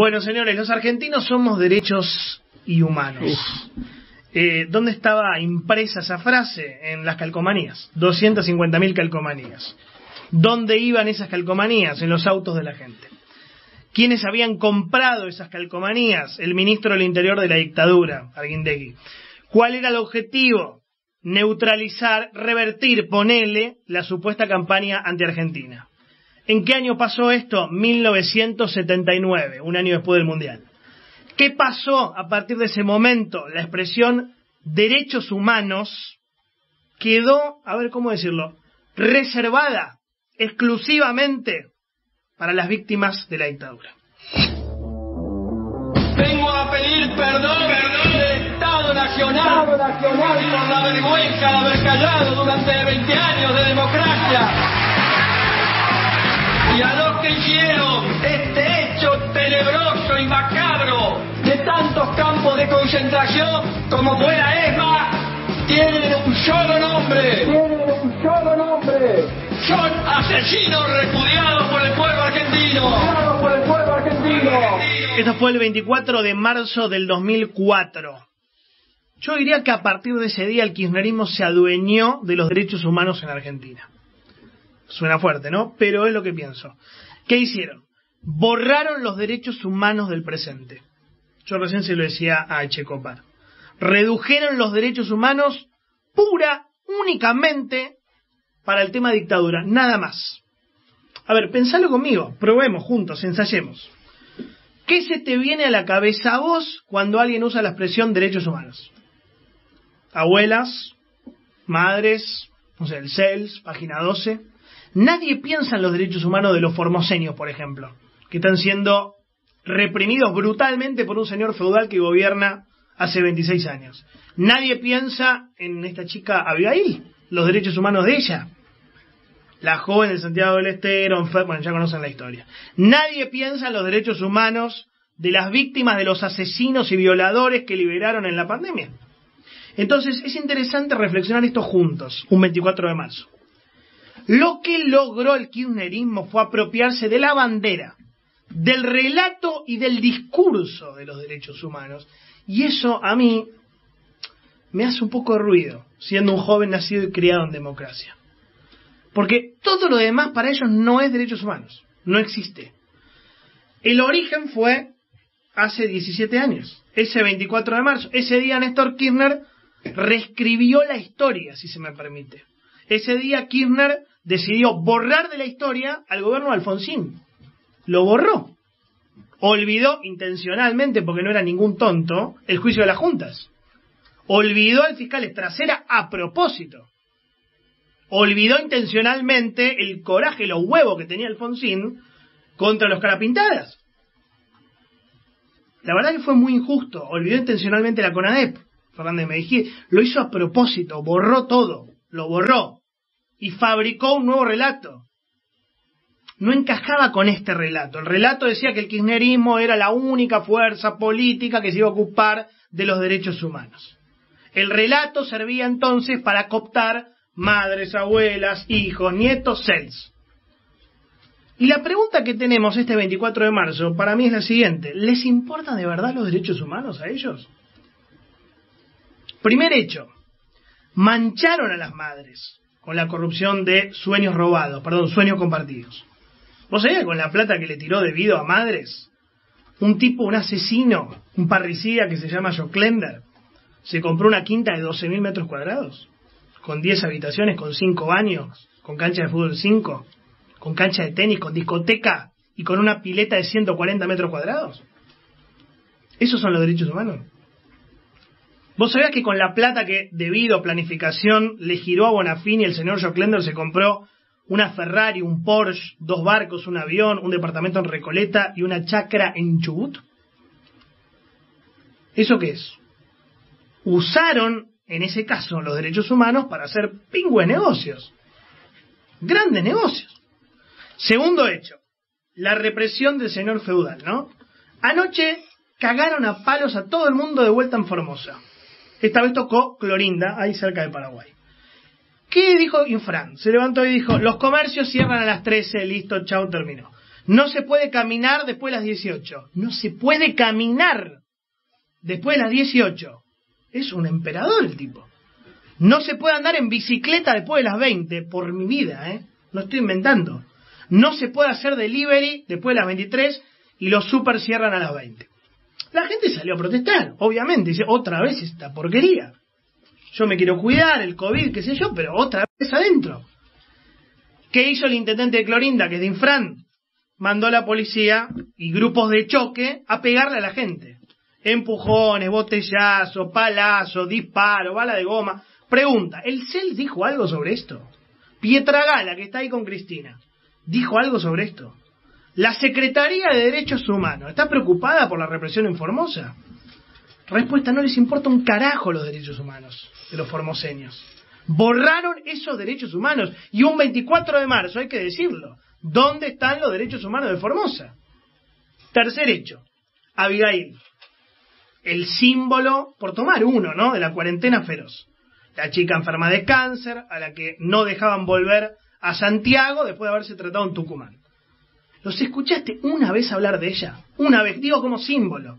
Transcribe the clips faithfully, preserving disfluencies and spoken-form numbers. Bueno, señores, los argentinos somos derechos y humanos. Eh, ¿Dónde estaba impresa esa frase? En las calcomanías. doscientas cincuenta mil calcomanías. ¿Dónde iban esas calcomanías? En los autos de la gente. ¿Quiénes habían comprado esas calcomanías? El ministro del Interior de la dictadura, Harguindeguy. ¿Cuál era el objetivo? Neutralizar, revertir, ponele, la supuesta campaña antiargentina. ¿En qué año pasó esto? mil novecientos setenta y nueve, un año después del Mundial. ¿Qué pasó a partir de ese momento? La expresión derechos humanos quedó, a ver cómo decirlo, reservada exclusivamente para las víctimas de la dictadura. Vengo a pedir perdón, perdón del Estado Nacional por la vergüenza de haber callado durante veinte años de democracia. Y a los que hicieron este hecho tenebroso y macabro de tantos campos de concentración como fue la ESMA, tienen un solo nombre. Tienen un solo nombre. Son asesinos repudiados por el pueblo argentino. Por el pueblo argentino. Esto fue el veinticuatro de marzo del dos mil cuatro. Yo diría que a partir de ese día el kirchnerismo se adueñó de los derechos humanos en Argentina. Suena fuerte, ¿no? Pero es lo que pienso. ¿Qué hicieron? Borraron los derechos humanos del presente. Yo recién se lo decía a Echecopar. Redujeron los derechos humanos pura, únicamente para el tema dictadura, nada más. A ver, pensalo conmigo, probemos juntos, ensayemos. ¿Qué se te viene a la cabeza a vos cuando alguien usa la expresión derechos humanos? Abuelas, madres, no sé, el CELS, Página doce. Nadie piensa en los derechos humanos de los formoseños, por ejemplo, que están siendo reprimidos brutalmente por un señor feudal que gobierna hace veintiséis años. Nadie piensa en esta chica Abigail, los derechos humanos de ella. La joven de Santiago del Estero, bueno, ya conocen la historia. Nadie piensa en los derechos humanos de las víctimas de los asesinos y violadores que liberaron en la pandemia. Entonces, es interesante reflexionar esto juntos, un veinticuatro de marzo. Lo que logró el kirchnerismo fue apropiarse de la bandera, del relato y del discurso de los derechos humanos. Y eso a mí me hace un poco de ruido, siendo un joven nacido y criado en democracia. Porque todo lo demás para ellos no es derechos humanos, no existe. El origen fue hace diecisiete años, ese veinticuatro de marzo. Ese día Néstor Kirchner reescribió la historia, si se me permite. Ese día Kirchner decidió borrar de la historia al gobierno de Alfonsín. Lo borró. Olvidó intencionalmente, porque no era ningún tonto, el juicio de las juntas. Olvidó al fiscal Strassera a propósito. Olvidó intencionalmente el coraje, los huevos que tenía Alfonsín contra los carapintadas. La verdad que fue muy injusto. Olvidó intencionalmente la CONADEP, Fernández Meijide. Lo hizo a propósito, borró todo, lo borró. Y fabricó un nuevo relato. No encajaba con este relato. El relato decía que el kirchnerismo era la única fuerza política que se iba a ocupar de los derechos humanos. El relato servía entonces para cooptar madres, abuelas, hijos, nietos, C E L S. Y la pregunta que tenemos este veinticuatro de marzo para mí es la siguiente. ¿Les importan de verdad los derechos humanos a ellos? Primer hecho. Mancharon a las madres con la corrupción de sueños robados, perdón, sueños compartidos. ¿Vos sabés con la plata que le tiró debido a madres? Un tipo, un asesino, un parricida que se llama Schoklender, se compró una quinta de doce mil metros cuadrados, con diez habitaciones, con cinco baños, con cancha de fútbol cinco, con cancha de tenis, con discoteca y con una pileta de ciento cuarenta metros cuadrados. ¿Esos son los derechos humanos? ¿Vos sabías que con la plata que debido a planificación le giró a Bonafini, el señor Schoklender se compró una Ferrari, un Porsche, dos barcos, un avión, un departamento en Recoleta y una chacra en Chubut? ¿Eso qué es? Usaron, en ese caso, los derechos humanos para hacer pingües negocios. Grandes negocios. Segundo hecho. La represión del señor feudal, ¿no? Anoche cagaron a palos a todo el mundo de vuelta en Formosa. Esta vez tocó Clorinda, ahí cerca de Paraguay. ¿Qué dijo Insfrán? Se levantó y dijo, los comercios cierran a las trece, listo, chau, terminó. No se puede caminar después de las dieciocho. No se puede caminar después de las dieciocho. Es un emperador el tipo. No se puede andar en bicicleta después de las veinte, por mi vida, ¿eh? No estoy inventando. No se puede hacer delivery después de las veintitrés y los super cierran a las veinte. La gente salió a protestar, obviamente. Dice, otra vez esta porquería. Yo me quiero cuidar, el COVID, qué sé yo, pero otra vez adentro. ¿Qué hizo el intendente de Clorinda, que es de Insfrán? Mandó a la policía y grupos de choque a pegarle a la gente. Empujones, botellazos, palazos, disparos, bala de goma. Pregunta, ¿el C E L S dijo algo sobre esto? Pietragalla, que está ahí con Cristina, ¿dijo algo sobre esto? La Secretaría de Derechos Humanos, ¿está preocupada por la represión en Formosa? Respuesta, no les importa un carajo los derechos humanos de los formoseños. Borraron esos derechos humanos. Y un veinticuatro de marzo, hay que decirlo, ¿dónde están los derechos humanos de Formosa? Tercer hecho, Abigail, el símbolo, por tomar uno, ¿no?, de la cuarentena feroz. La chica enferma de cáncer, a la que no dejaban volver a Santiago después de haberse tratado en Tucumán. ¿Los escuchaste una vez hablar de ella? Una vez, digo como símbolo.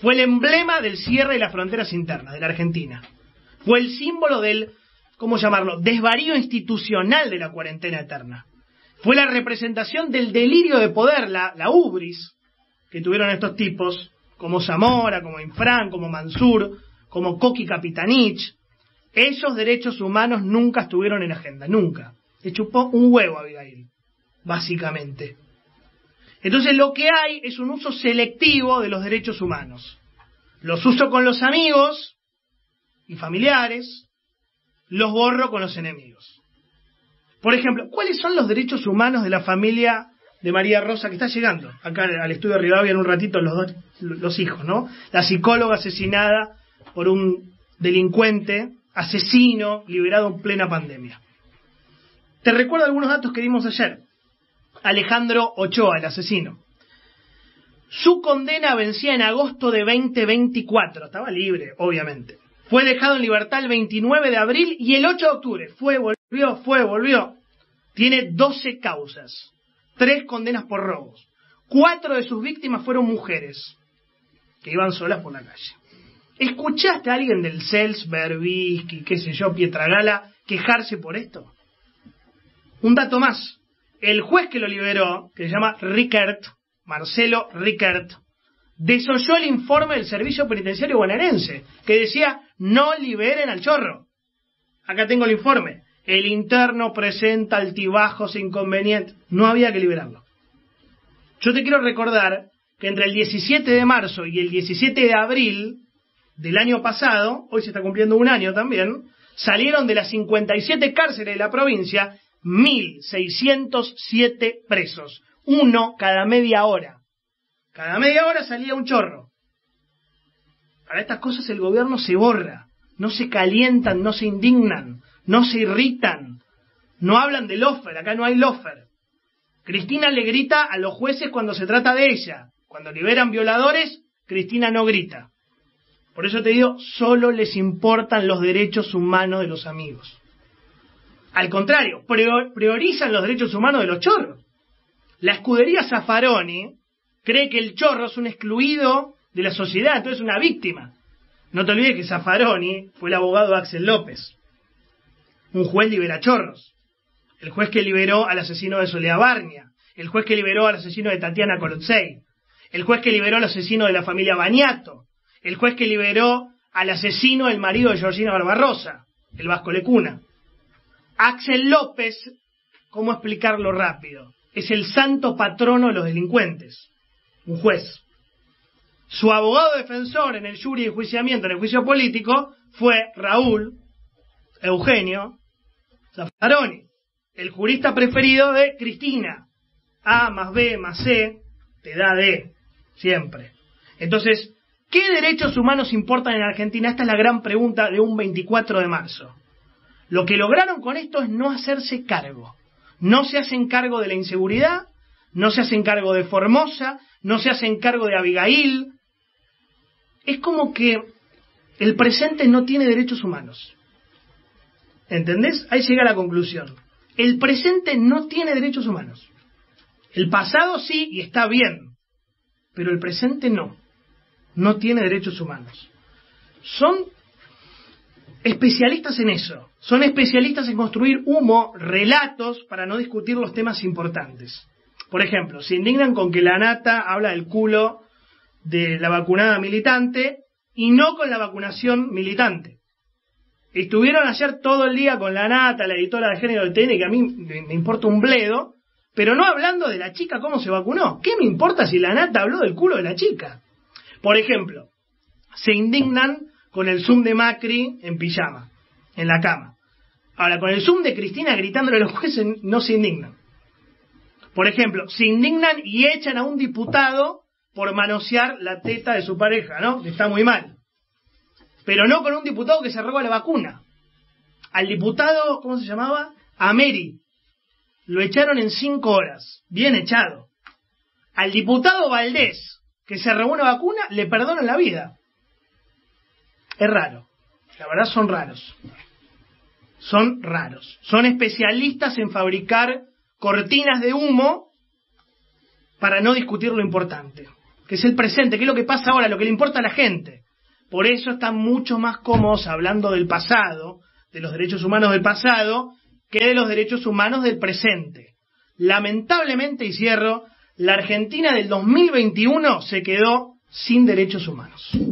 Fue el emblema del cierre de las fronteras internas de la Argentina. Fue el símbolo del, ¿cómo llamarlo?, desvarío institucional de la cuarentena eterna. Fue la representación del delirio de poder, la, la ubris, que tuvieron estos tipos, como Zamora, como Insfrán, como Mansur, como Coqui Capitanich. Esos derechos humanos nunca estuvieron en agenda, nunca. Le chupó un huevo a Abigail, básicamente. Entonces lo que hay es un uso selectivo de los derechos humanos. Los uso con los amigos y familiares, los borro con los enemigos. Por ejemplo, ¿cuáles son los derechos humanos de la familia de María Rosa, que está llegando acá al estudio de Rivadavia en un ratito, los dos, los hijos, ¿no? La psicóloga asesinada por un delincuente asesino liberado en plena pandemia. Te recuerdo algunos datos que dimos ayer. Alejandro Ochoa, el asesino, su condena vencía en agosto de veinte veinticuatro, estaba libre, obviamente. Fue dejado en libertad el veintinueve de abril y el ocho de octubre fue, volvió, fue, volvió. Tiene doce causas, tres condenas por robos. Cuatro de sus víctimas fueron mujeres que iban solas por la calle. ¿Escuchaste a alguien del C E L S, Berbisky, qué sé yo, Pietragalla, quejarse por esto? Un dato más. El juez que lo liberó, que se llama Riquert, Marcelo Riquert, desoyó el informe del Servicio Penitenciario Bonaerense, que decía, no liberen al chorro. Acá tengo el informe. El interno presenta altibajos e inconvenientes. No había que liberarlo. Yo te quiero recordar que entre el diecisiete de marzo y el diecisiete de abril del año pasado, hoy se está cumpliendo un año también, salieron de las cincuenta y siete cárceles de la provincia mil seiscientos siete presos, uno cada media hora. Cada media hora salía un chorro. Para estas cosas el gobierno se borra, no se calientan, no se indignan, no se irritan, no hablan de lofer, acá no hay lofer. Cristina le grita a los jueces cuando se trata de ella. Cuando liberan violadores, Cristina no grita. Por eso te digo, solo les importan los derechos humanos de los amigos. Al contrario, priorizan los derechos humanos de los chorros. La escudería Zaffaroni cree que el chorro es un excluido de la sociedad, entonces es una víctima. No te olvides que Zaffaroni fue el abogado de Axel López. Un juez libera chorros. El juez que liberó al asesino de Soledad Barnia. El juez que liberó al asesino de Tatiana Corotzei. El juez que liberó al asesino de la familia Baniato. El juez que liberó al asesino del marido de Georgina Barbarosa, el Vasco Lecuna. Axel López, ¿cómo explicarlo rápido? Es el santo patrono de los delincuentes, un juez. Su abogado defensor en el jury de enjuiciamiento, en el juicio político, fue Raúl Eugenio Zaffaroni, el jurista preferido de Cristina. A más B más C te da D, siempre. Entonces, ¿qué derechos humanos importan en Argentina? Esta es la gran pregunta de un veinticuatro de marzo. Lo que lograron con esto es no hacerse cargo. No se hacen cargo de la inseguridad, no se hacen cargo de Formosa, no se hacen cargo de Abigail. Es como que el presente no tiene derechos humanos. ¿Entendés? Ahí llega la conclusión. El presente no tiene derechos humanos. El pasado sí, y está bien, pero el presente no. No tiene derechos humanos. Son especialistas en eso. Son especialistas en construir humo, relatos, para no discutir los temas importantes. Por ejemplo, se indignan con que la nata habla del culo de la vacunada militante y no con la vacunación militante. Estuvieron ayer todo el día con la nata, la editora de género del T N, que a mí me importa un bledo, pero no hablando de la chica cómo se vacunó. ¿Qué me importa si la nata habló del culo de la chica? Por ejemplo, se indignan con el Zoom de Macri en pijama, en la cama. Ahora, con el Zoom de Cristina gritándole a los jueces no se indignan. Por ejemplo, se indignan y echan a un diputado por manosear la teta de su pareja, ¿no? Está muy mal. Pero no con un diputado que se roba la vacuna. Al diputado, ¿cómo se llamaba? Ameri. Lo echaron en cinco horas. Bien echado. Al diputado Valdés, que se robó una vacuna, le perdonan la vida. Es raro. La verdad son raros. Son raros. Son especialistas en fabricar cortinas de humo para no discutir lo importante, que es el presente, que es lo que pasa ahora, lo que le importa a la gente. Por eso están mucho más cómodos hablando del pasado, de los derechos humanos del pasado, que de los derechos humanos del presente. Lamentablemente, y cierro, la Argentina del dos mil veintiuno se quedó sin derechos humanos.